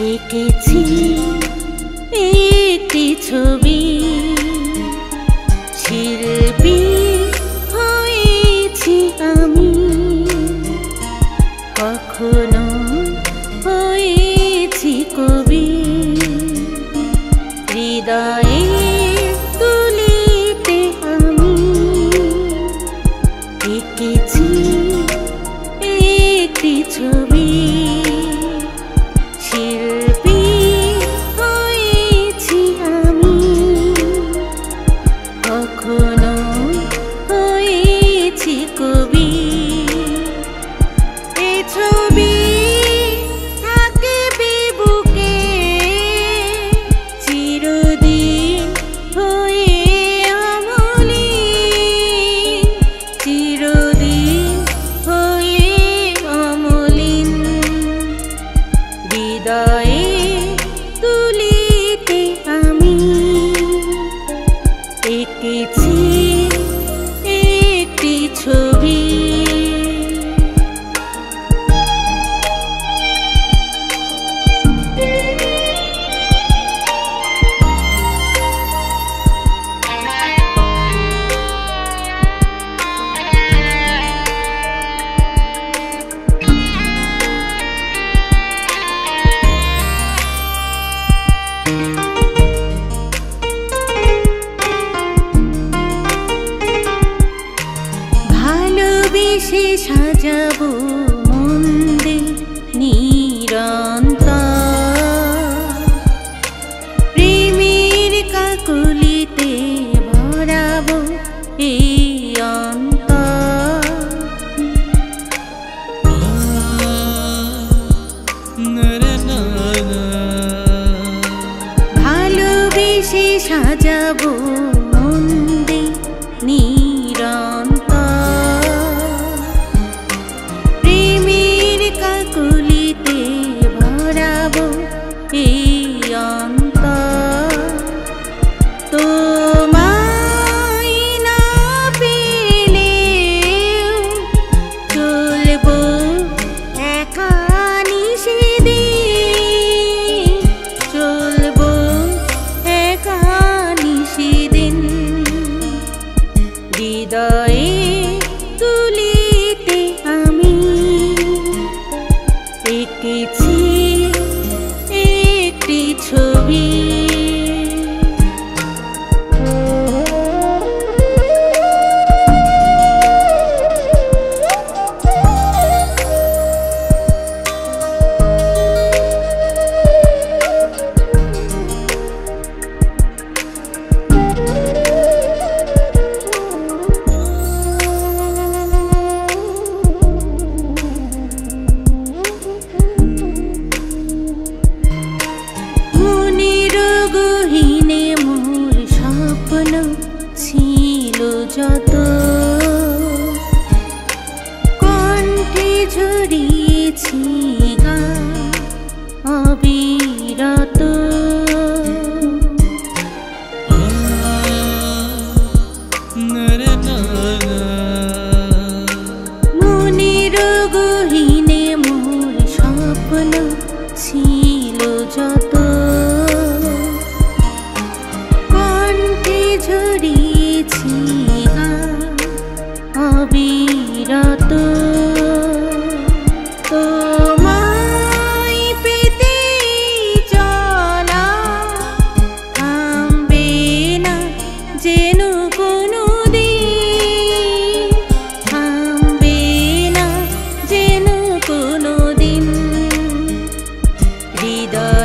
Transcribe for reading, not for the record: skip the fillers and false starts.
eighty छवि शिल्पी होएछि आमी कखनो होएछि कवि हृदये तुलिते आमी एकेछि छवि সাজাবো মন্দে নিরন্তর প্রেমের কাকলিতে ভরাবো এই অন্তর ভালোবেসে সাজাবো মন্দে নিরন্তর